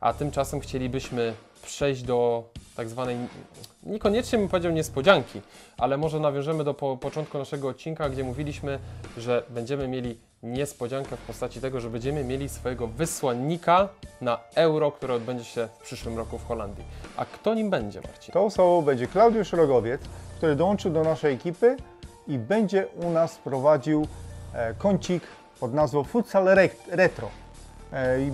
A tymczasem chcielibyśmy przejść do tak zwanej, niekoniecznie bym powiedział niespodzianki, ale może nawiążemy do początku naszego odcinka, gdzie mówiliśmy, że będziemy mieli niespodziankę w postaci tego, że będziemy mieli swojego wysłannika na Euro, które odbędzie się w przyszłym roku w Holandii. A kto nim będzie, Marcin? Tą osobą będzie Klaudiusz Rogowiec, który dołączył do naszej ekipy i będzie u nas prowadził kącik pod nazwą Futsal Retro.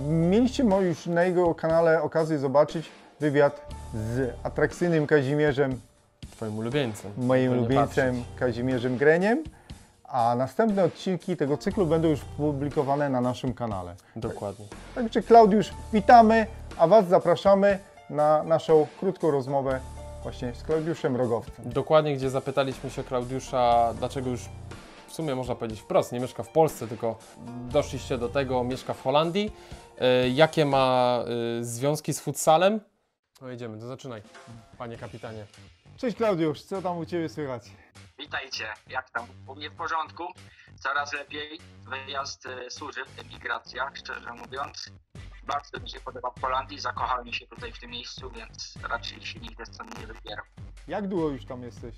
Mieliście już na jego kanale okazję zobaczyć wywiad z atrakcyjnym Kazimierzem, twoim ulubieńcem, moim ulubieńcem Kazimierzem Grieniem, a następne odcinki tego cyklu będą już publikowane na naszym kanale. Dokładnie. Także Klaudiusz, witamy, a Was zapraszamy na naszą krótką rozmowę właśnie z Klaudiuszem Rogowcem. Dokładnie, gdzie zapytaliśmy się Klaudiusza, dlaczego już w sumie można powiedzieć wprost, nie mieszka w Polsce, tylko doszliście do tego, mieszka w Holandii. Jakie ma związki z futsalem? No jedziemy, to zaczynaj, panie kapitanie. Cześć Klaudiusz, co tam u Ciebie słychać? Witajcie, jak tam? U mnie w porządku, coraz lepiej. Wyjazd służy, emigracja, szczerze mówiąc. Bardzo mi się podoba w Holandii, zakochałem się tutaj w tym miejscu, więc raczej się nigdy stąd nie wybieram. Jak długo już tam jesteś?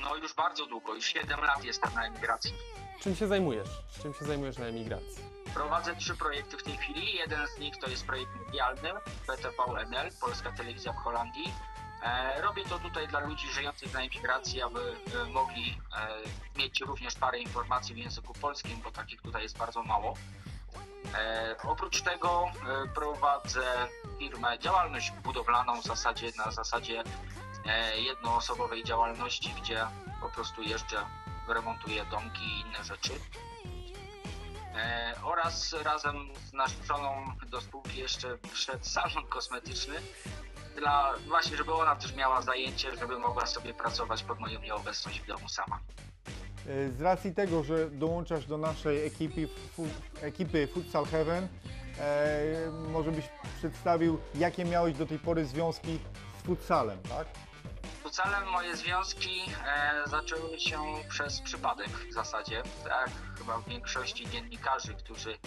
No już bardzo długo, już 7 lat jestem na emigracji. Czym się zajmujesz? Czym się zajmujesz na emigracji? Prowadzę 3 projekty w tej chwili. Jeden z nich to jest projekt medialny BTVNL, Polska Telewizja w Holandii. Robię to tutaj dla ludzi żyjących na emigracji, aby mogli mieć również parę informacji w języku polskim, bo takich tutaj jest bardzo mało. Oprócz tego prowadzę firmę, działalność budowlaną w zasadzie na zasadzie jednoosobowej działalności, gdzie po prostu jeżdżę, remontuję domki i inne rzeczy. Oraz razem z narzeczoną do spółki jeszcze wszedł salon kosmetyczny, właśnie żeby ona też miała zajęcie, żeby mogła sobie pracować pod moją nieobecność w domu sama. Z racji tego, że dołączasz do naszej ekipy Futsal Heaven, może byś przedstawił, jakie miałeś do tej pory związki z futsalem, tak? Futsalem moje związki zaczęły się przez przypadek w zasadzie, tak chyba w większości dziennikarzy, którzy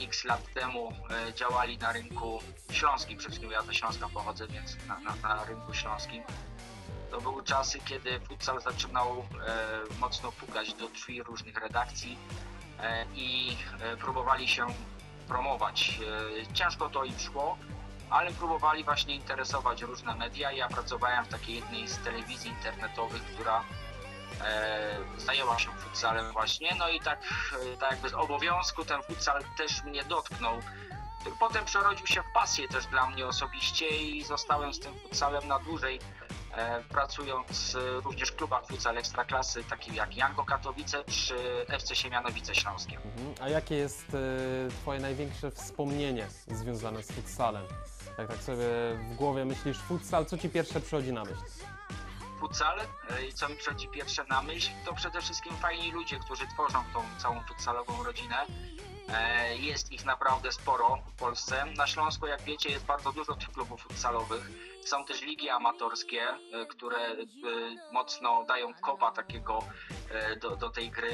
x lat temu działali na rynku śląskim, przede wszystkim ja ze Śląska pochodzę, więc na rynku śląskim. To były czasy, kiedy futsal zaczynał mocno pukać do drzwi różnych redakcji i próbowali się promować. Ciężko to im szło, ale próbowali właśnie interesować różne media. Ja pracowałem w takiej jednej z telewizji internetowych, która zajęła się futsalem właśnie, no i tak jakby z obowiązku ten futsal też mnie dotknął. Potem przerodził się w pasję też dla mnie osobiście i zostałem z tym futsalem na dłużej, pracując również w klubach FUTSAL Ekstraklasy, takich jak Jango Katowice czy FC Siemianowice Śląskie. A jakie jest Twoje największe wspomnienie związane z futsalem? Jak tak sobie w głowie myślisz futsal, co Ci pierwsze przychodzi na myśl? Futsal i co mi przychodzi pierwsze na myśl, to przede wszystkim fajni ludzie, którzy tworzą tą całą futsalową rodzinę. Jest ich naprawdę sporo w Polsce. Na Śląsku, jak wiecie, jest bardzo dużo tych klubów futsalowych. Są też ligi amatorskie, które mocno dają kopa takiego do tej gry.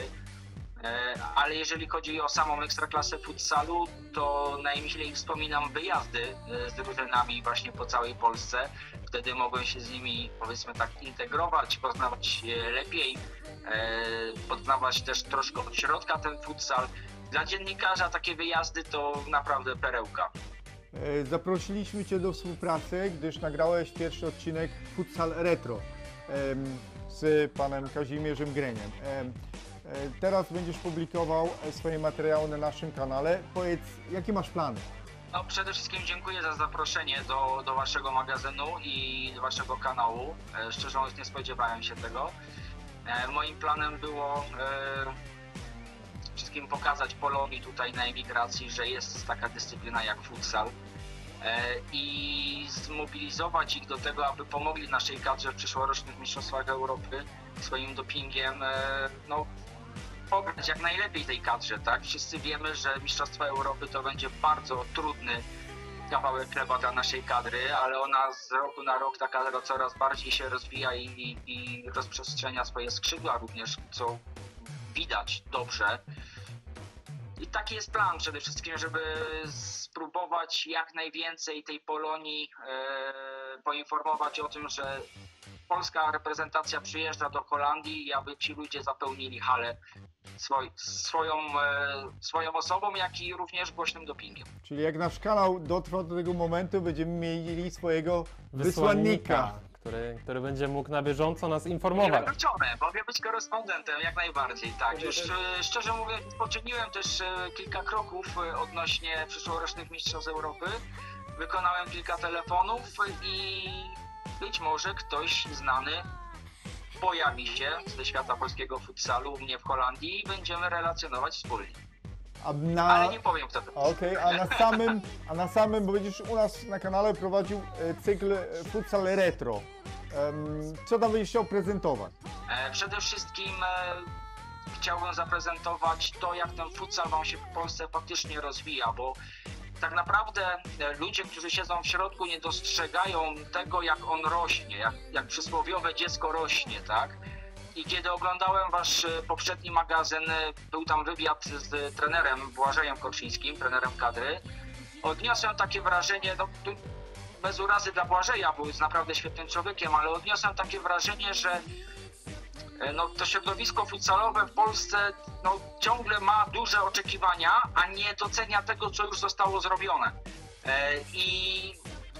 Ale jeżeli chodzi o samą ekstraklasę futsalu, to najmilej wspominam wyjazdy z drużynami właśnie po całej Polsce. Wtedy mogłem się z nimi, powiedzmy tak, integrować, poznawać lepiej, poznawać też troszkę od środka ten futsal. Dla dziennikarza takie wyjazdy to naprawdę perełka. Zaprosiliśmy Cię do współpracy, gdyż nagrałeś pierwszy odcinek Futsal Retro z panem Kazimierzem Grieniem. Teraz będziesz publikował swoje materiały na naszym kanale. Powiedz, jakie masz plany? No, przede wszystkim dziękuję za zaproszenie do Waszego magazynu i do Waszego kanału. Szczerze mówiąc, nie spodziewałem się tego. Moim planem było wszystkim pokazać Polonii tutaj na emigracji, że jest taka dyscyplina jak futsal i zmobilizować ich do tego, aby pomogli naszej kadrze w przyszłorocznych mistrzostwach Europy swoim dopingiem, no, pograć jak najlepiej tej kadrze, tak? Wszyscy wiemy, że Mistrzostwa Europy to będzie bardzo trudny kawałek chleba dla naszej kadry, ale ona z roku na rok ta kadra coraz bardziej się rozwija i rozprzestrzenia swoje skrzydła również, co widać dobrze. I taki jest plan przede wszystkim, żeby spróbować jak najwięcej tej Polonii poinformować o tym, że polska reprezentacja przyjeżdża do Holandii i aby ci ludzie zapełnili halę swoją osobą, jak i również głośnym dopingiem. Czyli jak nasz kanał dotrwa do tego momentu, będziemy mieli swojego wysłannika. Który będzie mógł na bieżąco nas informować. Mogę być korespondentem jak najbardziej, tak. Już szczerze mówiąc, poczyniłem też kilka kroków odnośnie przyszłorocznych mistrzostw Europy. Wykonałem kilka telefonów i być może ktoś znany pojawi się ze świata polskiego futsalu u mnie w Holandii i będziemy relacjonować wspólnie. Ale nie powiem wtedy. Okej, a na samym, bo będziesz u nas na kanale prowadził cykl Futsal Retro. Co tam będziesz chciał prezentować? Przede wszystkim chciałbym zaprezentować to, jak ten futsal wam się w Polsce faktycznie rozwija, bo tak naprawdę ludzie, którzy siedzą w środku, nie dostrzegają tego, jak on rośnie, jak przysłowiowe dziecko rośnie, tak? I kiedy oglądałem wasz poprzedni magazyn, był tam wywiad z trenerem Błażejem Korczyńskim, trenerem kadry, odniosłem takie wrażenie, no bez urazy dla Błażeja, był naprawdę świetnym człowiekiem, ale odniosłem takie wrażenie, że no, to środowisko futsalowe w Polsce no, ciągle ma duże oczekiwania, a nie docenia tego, co już zostało zrobione. I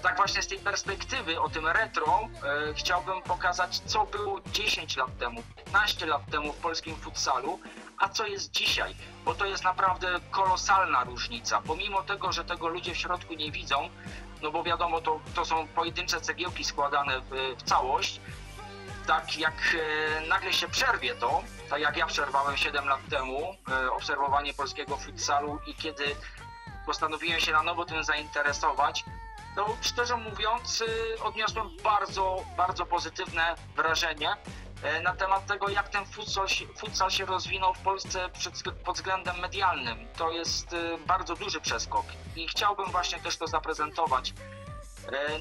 tak właśnie z tej perspektywy o tym retro chciałbym pokazać, co było 10 lat temu, 15 lat temu w polskim futsalu, a co jest dzisiaj, bo to jest naprawdę kolosalna różnica, pomimo tego, że tego ludzie w środku nie widzą, no bo wiadomo, to są pojedyncze cegiełki składane w całość, tak jak nagle się przerwie to, tak jak ja przerwałem 7 lat temu obserwowanie polskiego futsalu i kiedy postanowiłem się na nowo tym zainteresować, no, szczerze mówiąc, odniosłem bardzo, bardzo pozytywne wrażenie na temat tego, jak ten futsal się rozwinął w Polsce pod względem medialnym. To jest bardzo duży przeskok i chciałbym właśnie też to zaprezentować.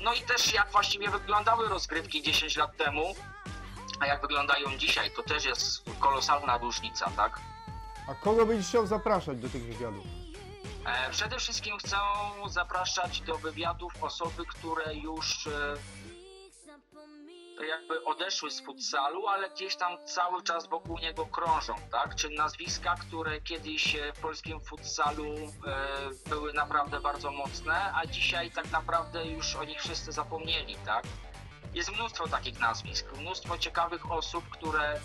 No i też jak właściwie wyglądały rozgrywki 10 lat temu, a jak wyglądają dzisiaj, to też jest kolosalna różnica, tak? A kogo będziesz chciał zapraszać do tych wywiadów? Przede wszystkim chcę zapraszać do wywiadów osoby, które już jakby odeszły z futsalu, ale gdzieś tam cały czas wokół niego krążą, tak? Czyli nazwiska, które kiedyś w polskim futsalu były naprawdę bardzo mocne, a dzisiaj tak naprawdę już o nich wszyscy zapomnieli, tak? Jest mnóstwo takich nazwisk, mnóstwo ciekawych osób, które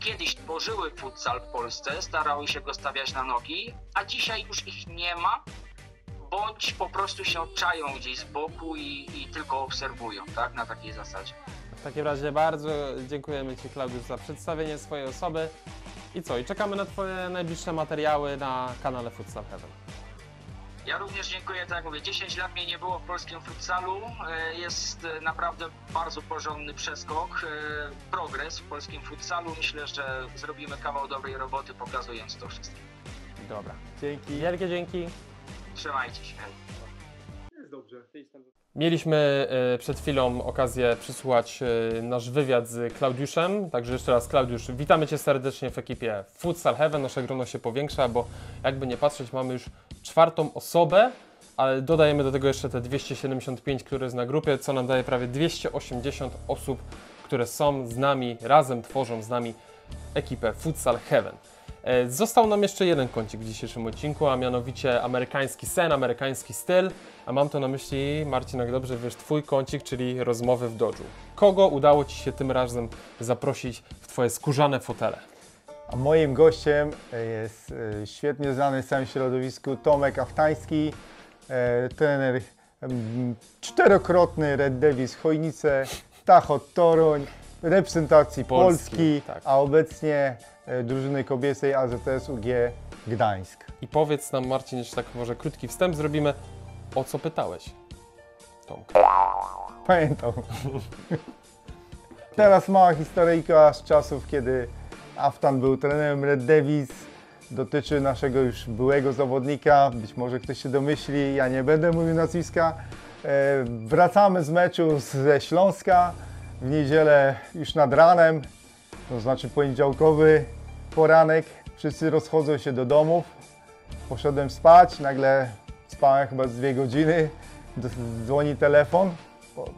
kiedyś tworzyły futsal w Polsce, starały się go stawiać na nogi, a dzisiaj już ich nie ma, bądź po prostu się czają gdzieś z boku i tylko obserwują, tak, na takiej zasadzie. W takim razie bardzo dziękujemy Ci, Klaudiusz, za przedstawienie swojej osoby. I co, i czekamy na Twoje najbliższe materiały na kanale Futsal Heaven. Ja również dziękuję, tak jak mówię, 10 lat mnie nie było w polskim futsalu, jest naprawdę bardzo porządny przeskok, progres w polskim futsalu, myślę, że zrobimy kawał dobrej roboty, pokazując to wszystkim. Dobra, dzięki. Wielkie dzięki. Trzymajcie się. Jest dobrze. Mieliśmy przed chwilą okazję przysłuchać nasz wywiad z Klaudiuszem, także jeszcze raz, Klaudiusz, witamy Cię serdecznie w ekipie Futsal Heaven, nasze grono się powiększa, bo jakby nie patrzeć, mamy już czwartą osobę, ale dodajemy do tego jeszcze te 275, które jest na grupie, co nam daje prawie 280 osób, które są z nami, razem tworzą z nami ekipę Futsal Heaven. Został nam jeszcze jeden kącik w dzisiejszym odcinku, a mianowicie amerykański sen, amerykański styl, a mam to na myśli, Marcin, jak dobrze wiesz, Twój kącik, czyli rozmowy w dodżu. Kogo udało Ci się tym razem zaprosić w Twoje skórzane fotele? A moim gościem jest świetnie znany w całym środowisku Tomek Aftański, trener czterokrotny Red Devils Chojnice, Tacho Toruń, reprezentacji Polski, tak. A obecnie drużyny kobiecej AZS UG Gdańsk. I powiedz nam, Marcin, jeszcze tak może krótki wstęp zrobimy, o co pytałeś Tomka? Pamiętam. Teraz mała historyjka z czasów, kiedy Aftan był trenerem Red Devils, dotyczy naszego już byłego zawodnika, być może ktoś się domyśli, ja nie będę mówił nazwiska. Wracamy z meczu ze Śląska w niedzielę już nad ranem, to znaczy poniedziałkowy poranek, wszyscy rozchodzą się do domów. Poszedłem spać, nagle spałem chyba z 2 godziny, dzwoni telefon,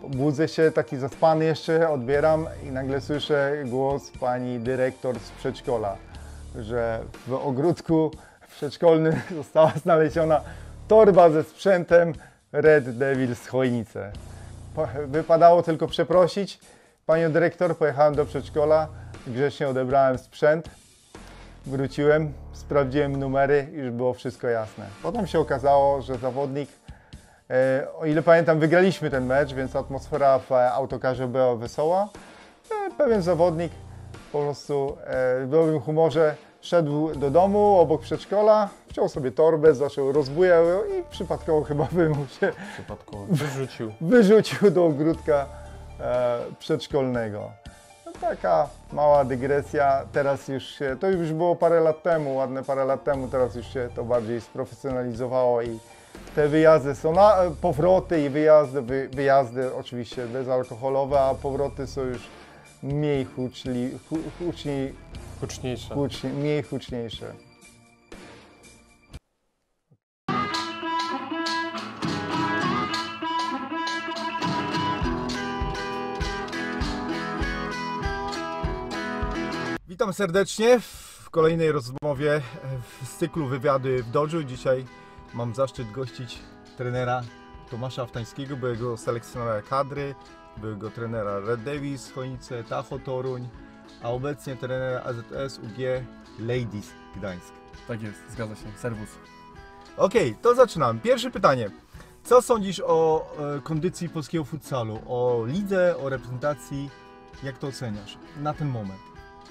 budzę się taki zaspany jeszcze, odbieram i nagle słyszę głos pani dyrektor z przedszkola, że w ogródku przedszkolnym została znaleziona torba ze sprzętem Red Devils Chojnice. Wypadało tylko przeprosić panią dyrektor, pojechałem do przedszkola, grzecznie odebrałem sprzęt, wróciłem, sprawdziłem numery i już było wszystko jasne. Potem się okazało, że zawodnik, o ile pamiętam, wygraliśmy ten mecz, więc atmosfera w autokarze była wesoła. Pewien zawodnik po prostu w dobrym humorze szedł do domu obok przedszkola, wziął sobie torbę, zaczął rozbujał ją i przypadkowo chyba wyrzucił do ogródka przedszkolnego. No, taka mała dygresja, teraz już się, to już było parę lat temu, ładne parę lat temu, teraz już się to bardziej sprofesjonalizowało i te wyjazdy są, powroty i wyjazdy oczywiście bezalkoholowe, a powroty są już mniej huczniejsze. Witam serdecznie w kolejnej rozmowie z cyklu Wywiady w Dodżu. Dzisiaj mam zaszczyt gościć trenera Tomasza Aftańskiego, byłego selekcjonera kadry, byłego trenera Red Devils Chojnice, Tacho Toruń, a obecnie trenera AZS UG Ladies Gdańsk. Tak jest, zgadza się. Serwus. Okej, to zaczynam. Pierwsze pytanie. Co sądzisz o kondycji polskiego futsalu? O lidze, o reprezentacji? Jak to oceniasz na ten moment?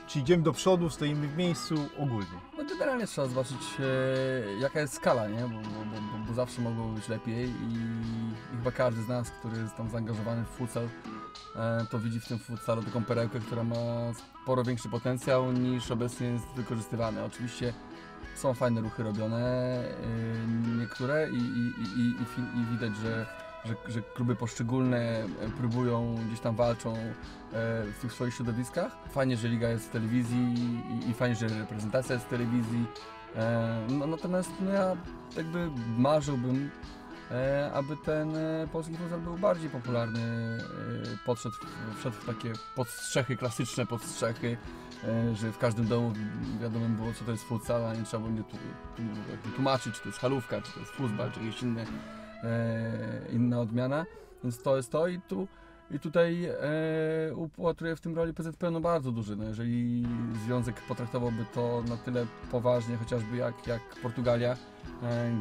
Czy idziemy do przodu, stoimy w miejscu ogólnie? No generalnie trzeba zobaczyć, jaka jest skala, nie? Bo zawsze mogło być lepiej i chyba każdy z nas, który jest tam zaangażowany w futsal, to widzi w tym futsalu taką perełkę, która ma sporo większy potencjał niż obecnie jest wykorzystywany. Oczywiście są fajne ruchy robione, niektóre i widać, że kluby poszczególne próbują, gdzieś tam walczą w tych swoich środowiskach. Fajnie, że liga jest w telewizji i fajnie, że reprezentacja jest w telewizji. Natomiast ja jakby marzyłbym, aby ten polski futsal był bardziej popularny, wszedł w takie podstrzechy, klasyczne podstrzechy, że w każdym domu wiadomo było, co to jest futsal, a nie trzeba było mnie tłumaczyć, czy to jest halówka, czy to jest futbal, czy jakieś inna odmiana, więc to jest to i tutaj upatruję w tym roli PZPN no bardzo duży, no jeżeli związek potraktowałby to na tyle poważnie, chociażby jak Portugalia,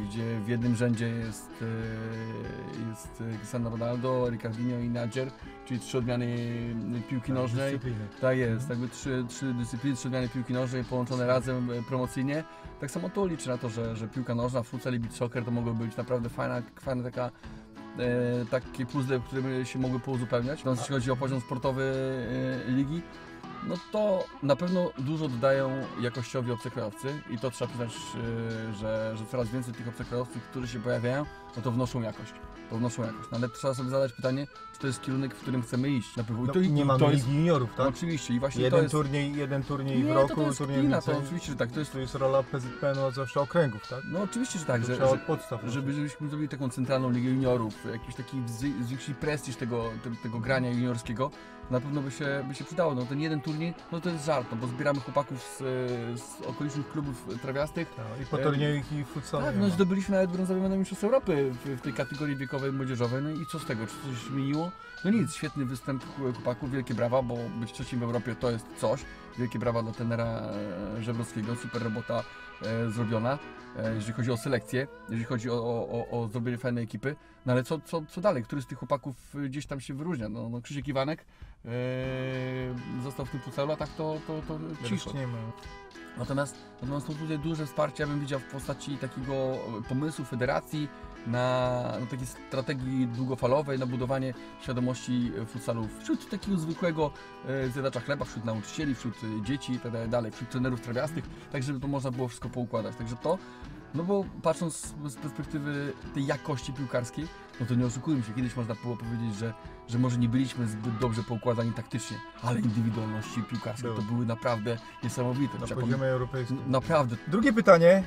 gdzie w jednym rzędzie jest Cristiano Ronaldo, Ricardinho i Nadjer, czyli 3 odmiany piłki nożnej. Tak jest, jakby 3 dyscypliny, 3 odmiany piłki nożnej połączone razem promocyjnie. Tak samo tu liczę na to, że piłka nożna, futsal i beach soccer to mogą być naprawdę fajna taka takie puzzle, które się mogły pouzupełniać. Natomiast jeśli chodzi o poziom sportowy ligi, no to na pewno dużo dodają jakościowi obcokrajowcy i to trzeba przyznać, że coraz więcej tych obcokrajowców, którzy się pojawiają, no to wnoszą jakość. No, ale trzeba sobie zadać pytanie, czy to jest kierunek, w którym chcemy iść. Nie mamy juniorów, tak? No, oczywiście. I właśnie jeden turniej w roku, turniej więcej. To oczywiście, że tak. To jest rola PZPN-u od zawsze okręgów, tak? No oczywiście, że tak. Że od podstaw. Żebyśmy zrobili taką centralną ligę juniorów, jakiś taki zwiększyli prestiż tego grania juniorskiego, na pewno by się przydało. No ten jeden turniej, no to jest żart, no, bo zbieramy chłopaków z okolicznych klubów trawiastych. No, i po turnieju i futsal. Tak, no zdobyliśmy nawet brązowe medal mistrzostw Europy w tej kategorii wiekowej, młodzieżowej, no i co z tego, czy coś się zmieniło? No nic, świetny występ chłopaków, wielkie brawa, bo być trzecim w Europie to jest coś, wielkie brawa dla trenera Żebrowskiego, super robota zrobiona, jeżeli chodzi o selekcję, jeżeli chodzi o zrobienie fajnej ekipy. No ale co dalej? Który z tych chłopaków gdzieś tam się wyróżnia? No Krzysiek Iwanek został w tym Futsalu, a tak to cicho. Natomiast są tutaj duże wsparcie, ja bym widział, w postaci takiego pomysłu federacji na takiej strategii długofalowej, na budowanie świadomości futsalu wśród takiego zwykłego zjadacza chleba, wśród nauczycieli, wśród dzieci itd., wśród trenerów trawiastych, tak żeby to można było wszystko poukładać. Także to, no bo patrząc z perspektywy tej jakości piłkarskiej, no to nie oszukujmy się, kiedyś można było powiedzieć, że może nie byliśmy zbyt dobrze poukładani taktycznie, ale indywidualności piłkarskie to były naprawdę niesamowite. Na poziomie europejskim. Naprawdę. Drugie pytanie.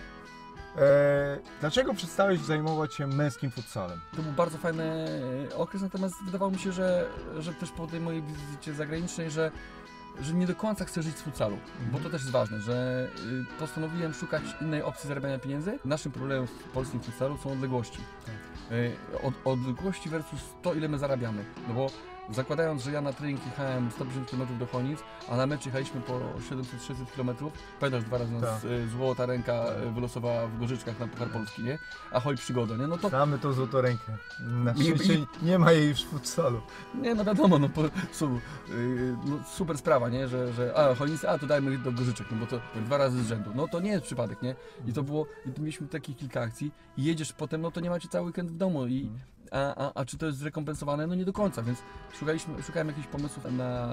Dlaczego przestałeś zajmować się męskim futsalem? To był bardzo fajny okres, natomiast wydawało mi się, że też po tej mojej wizycie zagranicznej, że nie do końca chcę żyć z futsalu, bo to też jest ważne, że postanowiłem szukać innej opcji zarabiania pieniędzy. Naszym problemem w polskim futsalu są odległości. Odległości versus to, ile my zarabiamy. No bo zakładając, że ja na trening jechałem 150 km do Chojnic, a na mecz jechaliśmy po 700-600 km, pamiętasz, dwa razy nas złota ręka wylosowała w Gorzyczkach na Puchar Polski, nie? Ahoj przygoda, nie? No to... Znamy tą złotą rękę. Na szczęście nie ma jej już w futsalu. Nie, no wiadomo, no, super sprawa, nie? Że Chojnice, to dajmy do Gorzyczek, no bo to dwa razy z rzędu. No to nie jest przypadek, nie? I to było, mieliśmy takich kilka akcji i jedziesz potem, no to nie macie cały weekend w domu i... A czy to jest zrekompensowane? No nie do końca, więc szukałem jakichś pomysłów na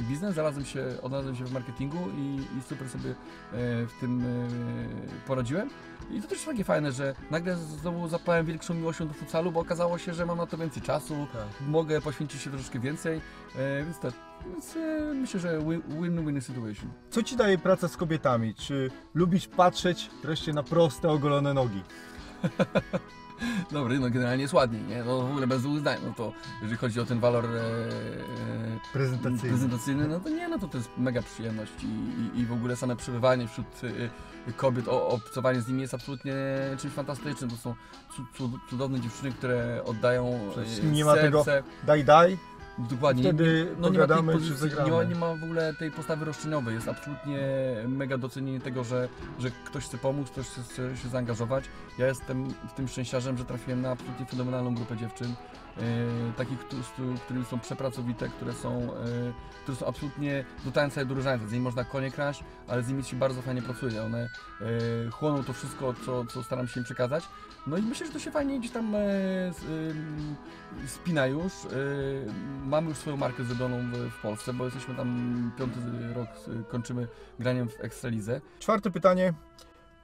biznes, odnalazłem się w marketingu i super sobie w tym poradziłem. I to też takie fajne, że nagle znowu zapałem większą miłością do futsalu, bo okazało się, że mam na to więcej czasu, mogę poświęcić się troszkę więcej, więc myślę, że win-win situation. Co ci daje praca z kobietami? Czy lubisz patrzeć wreszcie na proste, ogolone nogi? Dobry, no generalnie jest ładniej, nie? No w ogóle bez uznań, no to jeżeli chodzi o ten walor prezentacyjny, no to nie, no to jest mega przyjemność i w ogóle same przebywanie wśród kobiet, obcowanie z nimi jest absolutnie czymś fantastycznym, to są cudowne dziewczyny, które oddają serce. Nie ma tego daj. Dokładnie. Wtedy no, nie ma w ogóle tej postawy roszczeniowej, jest absolutnie mega docenienie tego, że ktoś chce pomóc, ktoś chce się zaangażować. Ja jestem w tym szczęściarzem, że trafiłem na absolutnie fenomenalną grupę dziewczyn, takich, które są przepracowite, które są absolutnie do tańca i do różańca. Z nimi można konie kraść, ale z nimi się bardzo fajnie pracuje. One chłoną to wszystko, co staram się im przekazać. No i myślę, że to się fajnie gdzieś tam spina już. Mamy już swoją markę zrobioną w Polsce, bo jesteśmy tam 5. rok, kończymy graniem w Ekstralidze. Czwarte pytanie.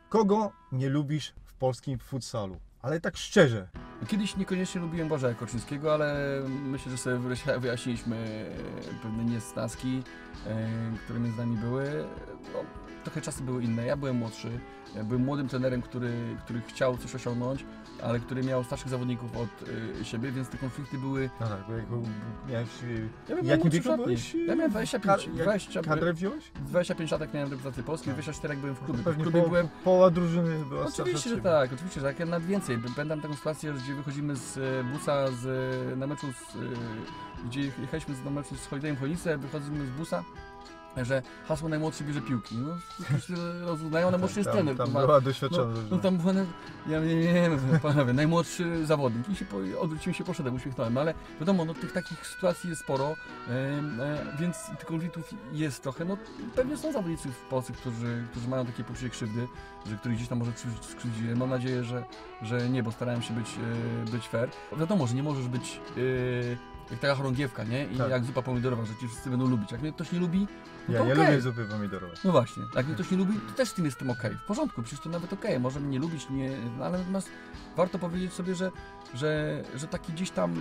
Kogo nie lubisz w polskim futsalu? Ale tak szczerze. Kiedyś niekoniecznie lubiłem Błażeja Korczyńskiego, ale myślę, że sobie wyjaśniliśmy pewne niesnaski, które między nami były. No, trochę czasy były inne. Ja byłem młodszy. Byłem młodym trenerem, który chciał coś osiągnąć, ale który miał starszych zawodników od siebie, więc te konflikty były... No tak, bo jak miałeś... Jaki wiek byłeś? Ja miałem 25. Kadrę wziąłeś? 25 latek miałem reprezentację Polski, 24 jak byłem w klubie. W klubie byłem... Połowa drużyny była starsza. Oczywiście, że tak. Oczywiście, że tak. Ja nawet więcej. Pamiętam taką sytuację, gdzie wychodzimy z busa na meczu, gdzie jechaliśmy na meczu z Red Devils Chojnice, wychodzimy z busa, że hasło najmłodszy bierze piłki. No, rozumieją, najmłodszy jest trener. Tam była doświadczona. No tam była, ja nie panowie, najmłodszy zawodnik. I odwróciłem się, poszedłem, uśmiechnąłem, ale wiadomo, no, tych takich sytuacji jest sporo, więc tych konfliktów jest trochę. No, pewnie są zawodnicy w Polsce, którzy mają takie poczucie krzywdy, że których gdzieś tam może skrzywdziłem. Mam nadzieję, że nie, bo starałem się być fair. Wiadomo, że nie możesz być jak taka chorągiewka, nie? I jak zupa pomidorowa, że ci wszyscy będą lubić. Jak mnie ktoś nie lubi, no to ja lubię zupy pomidorowe. No właśnie, jak mnie ktoś nie lubi, to też z tym jestem okej. W porządku, przecież to nawet okej. Może mnie nie lubić, no ale natomiast warto powiedzieć sobie, że takie gdzieś tam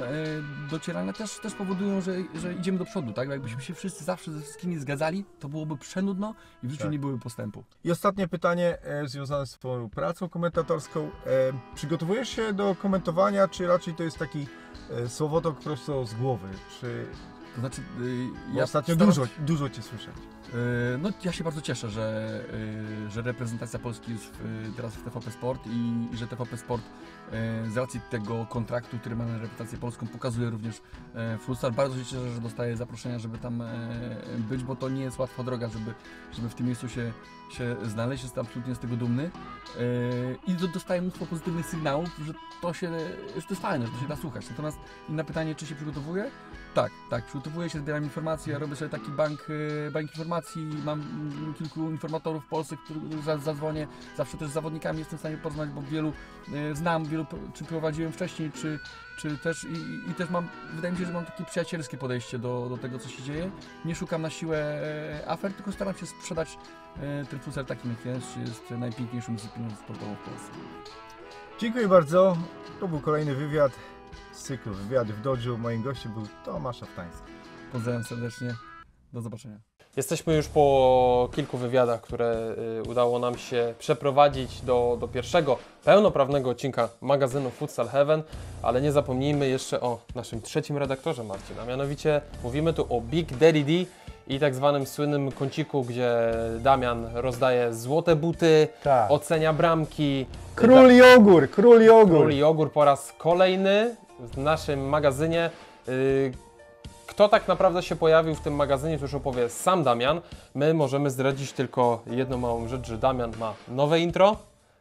docierania też powodują, że idziemy do przodu, tak? Jakbyśmy się wszyscy zawsze ze wszystkimi zgadzali, to byłoby przenudno i w życiu nie byłoby postępu. I ostatnie pytanie związane z twoją pracą komentatorską. Przygotowujesz się do komentowania, czy raczej to jest taki słowotok prosto z głowy? Czy To znaczy, ja ostatnio dużo Cię słyszę. No ja się bardzo cieszę, że reprezentacja Polski jest teraz w TVP Sport i że TVP Sport z racji tego kontraktu, który ma na reprezentację polską, pokazuje również futsal. Bardzo się cieszę, że dostaję zaproszenia, żeby tam być, bo to nie jest łatwa droga, żeby w tym miejscu się znaleźć. Jestem absolutnie z tego dumny i dostaję mnóstwo pozytywnych sygnałów, że to jest fajne, że to się da słuchać. Natomiast inne pytanie, czy się przygotowuję? Tak, przygotowuję się, zbieram informacje, ja robię sobie taki bank informacji, mam kilku informatorów w Polsce, których zadzwonię, zawsze też z zawodnikami jestem w stanie porozmawiać, bo wielu znam, czy prowadziłem wcześniej, czy też i też mam, wydaje mi się, że mam takie przyjacielskie podejście do tego, co się dzieje. Nie szukam na siłę afer, tylko staram się sprzedać ten futsal takim, jak jest najpiękniejszą dyscypliną sportową w Polsce. Dziękuję bardzo, to był kolejny wywiad z cyklu Wywiady w Dodżu. Moim gościem był Tomasz Aftański. Pozdrawiam serdecznie, do zobaczenia. Jesteśmy już po kilku wywiadach, które udało nam się przeprowadzić do pierwszego pełnoprawnego odcinka magazynu Futsal Heaven, ale nie zapomnijmy jeszcze o naszym trzecim redaktorze, Marcin, a mianowicie mówimy tu o Big Daddy D i tak zwanym słynnym kąciku, gdzie Damian rozdaje złote buty, tak, ocenia bramki. Król jogurt. Król jogurt po raz kolejny w naszym magazynie. Kto tak naprawdę się pojawił w tym magazynie, to już opowie sam Damian. My możemy zdradzić tylko jedną małą rzecz, że Damian ma nowe intro,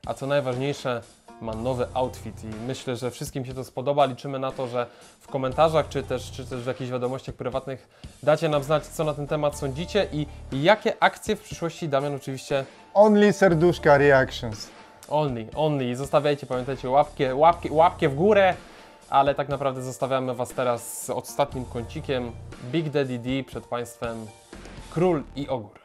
a co najważniejsze, ma nowy outfit i myślę, że wszystkim się to spodoba. Liczymy na to, że w komentarzach, czy też w jakichś wiadomościach prywatnych dacie nam znać, co na ten temat sądzicie i jakie akcje w przyszłości, Damian, oczywiście... Only serduszka reactions. Only. Zostawiajcie, pamiętajcie, łapkę w górę. Ale tak naprawdę zostawiamy Was teraz z ostatnim kącikiem. Big Daddy D przed Państwem, Król i Ogór.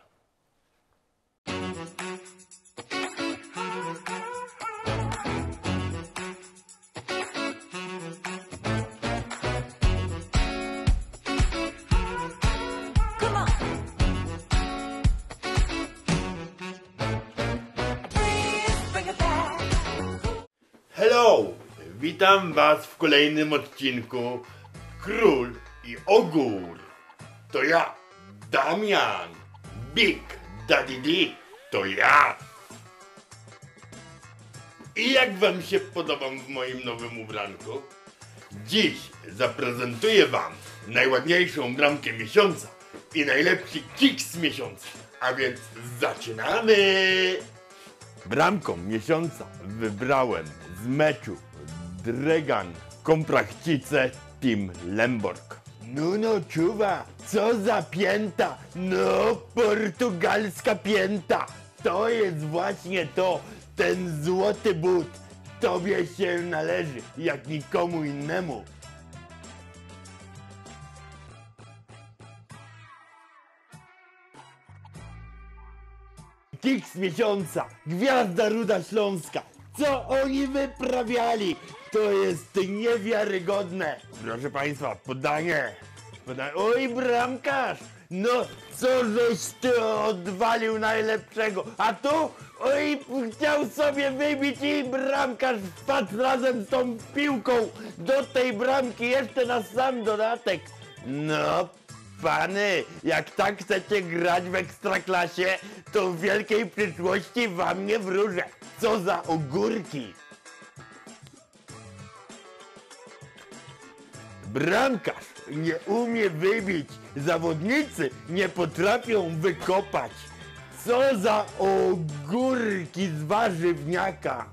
Witam Was w kolejnym odcinku Król i Ogór. To ja, Damian, Big Daddy D, to ja. I jak Wam się podobam w moim nowym ubranku? Dziś zaprezentuję Wam najładniejszą bramkę miesiąca i najlepszy kicks miesiąca. A więc zaczynamy! Bramką miesiąca wybrałem z meczu Dreman Opole, Tim Lemborg. Nuno Chuva, co za pięta, no portugalska pięta. To jest właśnie to, ten złoty but. Tobie się należy, jak nikomu innemu. Kicks miesiąca, Gwiazda Ruda Śląska. Co oni wyprawiali? To jest niewiarygodne! Proszę Państwa, podanie! Oj, bramkarz! No, co żeś ty odwalił najlepszego? A tu? Oj, chciał sobie wybić i bramkarz wpadł razem z tą piłką do tej bramki jeszcze na sam dodatek! No, pany, jak tak chcecie grać w Ekstraklasie, to w wielkiej przyszłości wam nie wróżę! Co za ogórki! Bramkarz nie umie wybić, zawodnicy nie potrafią wykopać. Co za ogórki z warzywniaka!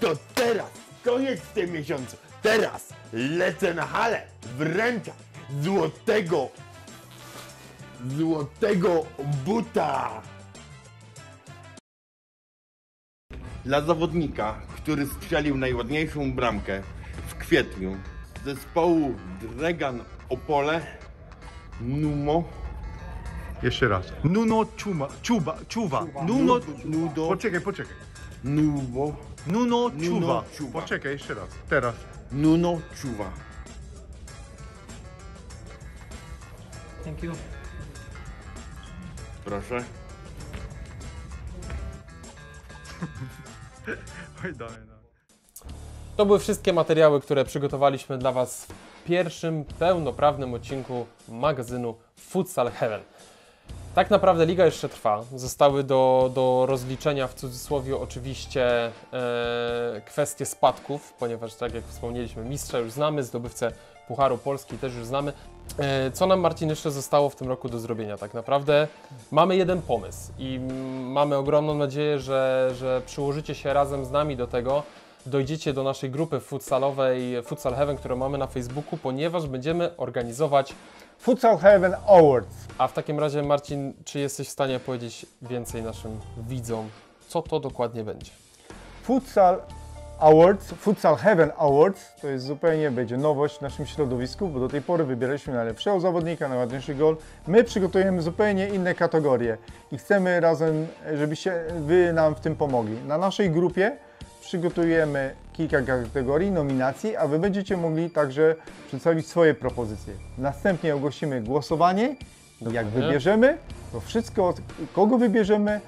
To teraz, koniec w tym miesiącu, teraz lecę na halę, wręczam złotego buta! Dla zawodnika, który strzelił najładniejszą bramkę w kwietniu zespołu Dreman Opole, Nuno Chuva. Thank you. Proszę. To były wszystkie materiały, które przygotowaliśmy dla Was w pierwszym pełnoprawnym odcinku magazynu Futsal Heaven. Tak naprawdę liga jeszcze trwa, zostały do rozliczenia w cudzysłowie oczywiście kwestie spadków, ponieważ tak jak wspomnieliśmy, mistrza już znamy, zdobywcę Pucharu Polski też już znamy. Co nam, Marcin, jeszcze zostało w tym roku do zrobienia? Tak naprawdę mamy jeden pomysł i mamy ogromną nadzieję, że przyłożycie się razem z nami do tego, dojdziecie do naszej grupy futsalowej Futsal Heaven, którą mamy na Facebooku, ponieważ będziemy organizować Futsal Heaven Awards. A w takim razie, Marcin, czy jesteś w stanie powiedzieć więcej naszym widzom, co to dokładnie będzie? Futsal Awards, Futsal Heaven Awards to jest zupełnie będzie nowość w naszym środowisku, bo do tej pory wybieraliśmy najlepszego zawodnika, najładniejszy gol. My przygotujemy zupełnie inne kategorie i chcemy razem, żebyście Wy nam w tym pomogli. Na naszej grupie przygotujemy kilka kategorii, nominacji, a Wy będziecie mogli także przedstawić swoje propozycje. Następnie ogłosimy głosowanie. Dokładnie. Jak wybierzemy, to wszystko, kogo wybierzemy,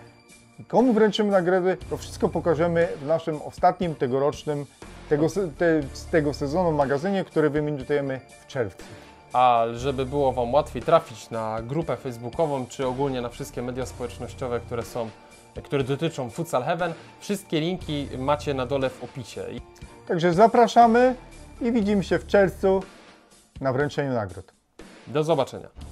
komu wręczymy nagrody, to wszystko pokażemy w naszym ostatnim, tegorocznym, z tego sezonu magazynie, który wymieniamy w czerwcu. A żeby było Wam łatwiej trafić na grupę facebookową, czy ogólnie na wszystkie media społecznościowe, które dotyczą Futsal Heaven, wszystkie linki macie na dole w opisie. Także zapraszamy i widzimy się w czerwcu na wręczeniu nagród. Do zobaczenia.